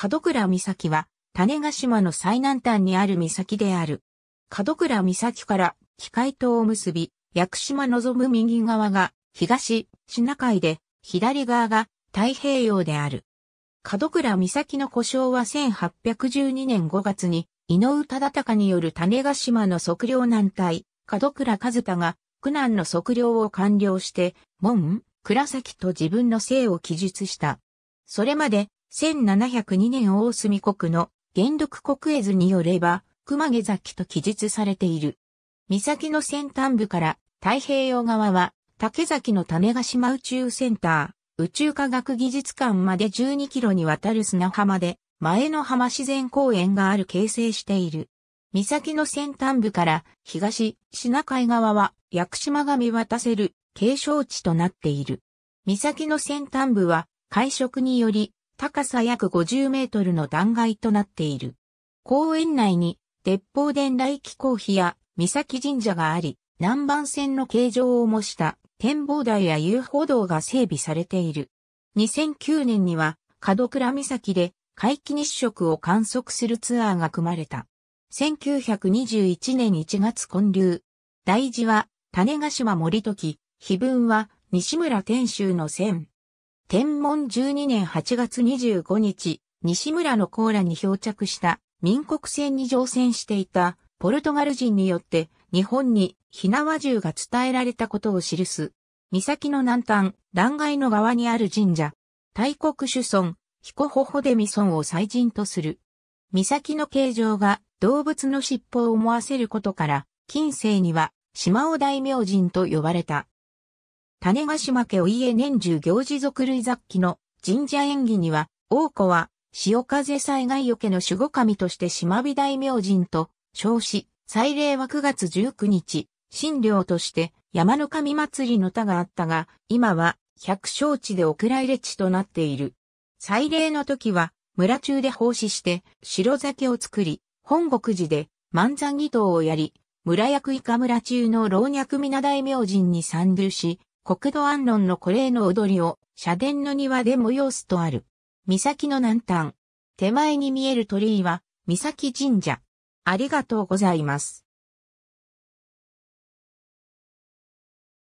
門倉岬は種子島の最南端にある岬である。門倉岬から喜界島を結び、屋久島望む右側が東シナ海で、左側が太平洋である。門倉岬の呼称は1812年5月に伊能忠敬による種子島の測量難題、門倉一太が苦難の測量を完了して、門倉崎と自分の姓を記述した。それまで1702年大隅国の元禄国絵図によれば、熊毛崎と記述されている。岬の先端部から太平洋側は竹崎の種子島宇宙センター、宇宙科学技術館まで12キロにわたる砂浜で、前の浜自然公園がある形成している。岬の先端部から東シナ海側は屋久島が見渡せる景勝地となっている。岬の先端部は海食により高さ約50メートルの断崖となっている。公園内に鉄砲伝来紀行碑や岬神社があり、南蛮船の形状を模した展望台や遊歩道が整備されている。2009年には門倉岬で皆既日食を観測するツアーが組まれた。1921年1月建立。題字は種子島盛時、碑文は西村天舟の選。天文12年8月25日、西村の甲羅に漂着した民国船に乗船していたポルトガル人によって日本に火縄銃が伝えられたことを記す。岬の南端、断崖の側にある神社。大国主尊。彦ホホデミ尊を祭神とする。岬の形状が動物の尻尾を思わせることから、近世には島尾大明神と呼ばれた。種子島家お家年中行事続類雑記の神社演義には、王子は潮風災害よけの守護神として島尾大明神と称し、祭礼は9月19日、神領として山の神祭りの田があったが、今は百姓地でお蔵入れ地となっている。祭礼の時は、村中で奉仕して、白酒を作り、本国寺で、万座祈祷をやり、村役以下村中の老若皆大明神に参流し、国土安穏の古霊の踊りを、社殿の庭で催すとある。岬の南端。手前に見える鳥居は、岬神社。ありがとうございます。